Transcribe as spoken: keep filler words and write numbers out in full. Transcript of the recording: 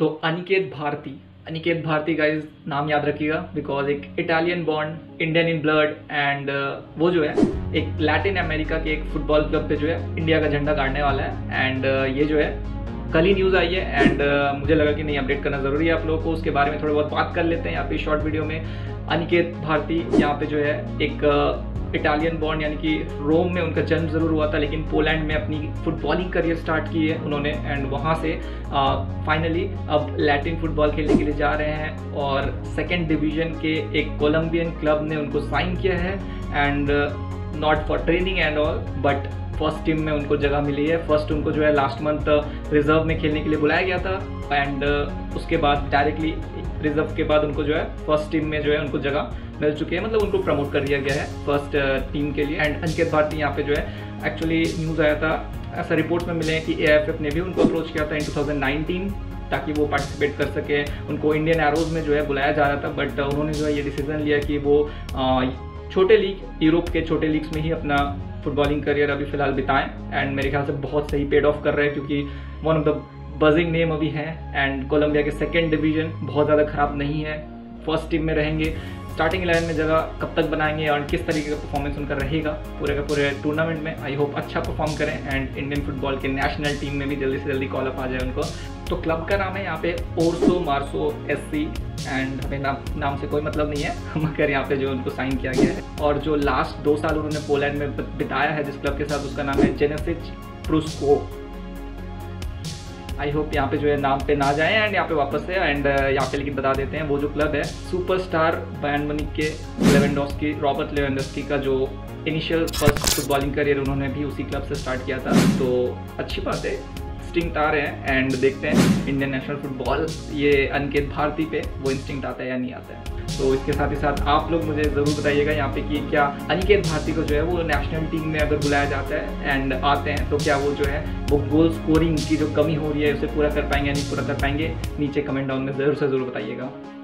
तो अनिकेत भारती, अनिकेत भारती का इस नाम याद रखिएगा बिकॉज एक Italian born, Indian in blood, and वो जो है एक लैटिन अमेरिका के एक फुटबॉल क्लब पे जो है इंडिया का झंडा गाड़ने वाला है। एंड ये जो है कल ही न्यूज़ आई है एंड मुझे लगा कि नहीं, अपडेट करना ज़रूरी है आप लोगों को। उसके बारे में थोड़ा बहुत बात कर लेते हैं यहाँ पे शॉर्ट वीडियो में। अनिकेत भारती यहाँ पे जो है एक इटालियन बॉर्न, यानी कि रोम में उनका जन्म ज़रूर हुआ था, लेकिन पोलैंड में अपनी फुटबॉलिंग करियर स्टार्ट की है उन्होंने। एंड वहाँ से फाइनली अब लैटिन फुटबॉल खेलने के लिए जा रहे हैं और सेकेंड डिवीज़न के एक कोलम्बियन क्लब ने उनको साइन किया है। And not for training and all, but first team में उनको जगह मिली है। फर्स्ट उनको जो है लास्ट मंथ रिजर्व में खेलने के लिए बुलाया गया था एंड उसके बाद डायरेक्टली रिजर्व के बाद उनको जो है फर्स्ट टीम में जो है उनको जगह मिल चुकी है, मतलब उनको प्रमोट कर दिया गया है फर्स्ट टीम के लिए। एंड अनिकेत भारती यहाँ पे जो है एक्चुअली न्यूज़ आया था, ऐसा रिपोर्ट में मिले हैं कि ए आई एफ एफ ने भी उनको अप्रोच किया था इन टू थाउजेंड नाइनटीन, ताकि वो पार्टिसिपेट कर सके। उनको इंडियन एरोज में जो है बुलाया जा रहा था, बट उन्होंने जो है ये डिसीजन लिया कि वो छोटे लीग, यूरोप के छोटे लीग्स में ही अपना फुटबॉलिंग करियर अभी फ़िलहाल बिताएं। एंड मेरे ख्याल से बहुत सही पेड ऑफ कर रहे हैं क्योंकि one of the buzzing name अभी हैं। एंड कोलंबिया के सेकंड डिवीज़न बहुत ज़्यादा ख़राब नहीं है, फर्स्ट टीम में रहेंगे। स्टार्टिंग इलेवन में जगह कब तक बनाएंगे और किस तरीके का परफॉर्मेंस उनका रहेगा पूरे का पूरे टूर्नामेंट में, आई होप अच्छा परफॉर्म करें एंड इंडियन फुटबॉल के नेशनल टीम में भी जल्दी से जल्दी कॉल अप आ जाए उनको। तो क्लब का नाम है यहाँ पे ओरसोमार्सो एस सी, एंड हमें नाम नाम से कोई मतलब नहीं है मगर यहाँ पे जो उनको साइन किया गया है। और जो लास्ट दो साल उन्होंने पोलैंड में बिताया है जिस क्लब के साथ, उसका नाम है ज़निच प्रुस्को। आई होप यहाँ पे जो है नाम पे ना जाए एंड यहाँ पे वापस है। एंड यहाँ पे लेकिन बता देते हैं वो जो क्लब है, सुपरस्टार बायर्न म्यूनिख के लेवेंडोस्की, रॉबर्ट लेवेंडोस्की का जो इनिशियल फर्स्ट फुटबॉलिंग करियर उन्होंने भी उसी क्लब से स्टार्ट किया था। तो अच्छी बात है, इंस्टिंक्ट आ रहे हैं। एंड देखते हैं इंडियन नेशनल फुटबॉल ये अनिकेत भारती पे वो इंस्टिंक्ट आता है या नहीं आता है। तो इसके साथ ही साथ आप लोग मुझे ज़रूर बताइएगा यहाँ पे कि क्या अनिकेत भारती को जो है वो नेशनल टीम में अगर बुलाया जाता है एंड आते हैं तो क्या वो जो है वो गोल स्कोरिंग की जो कमी हो रही है उसे पूरा कर पाएंगे या नहीं पूरा कर पाएंगे, नीचे कमेंट डाउन में ज़रूर से ज़रूर बताइएगा।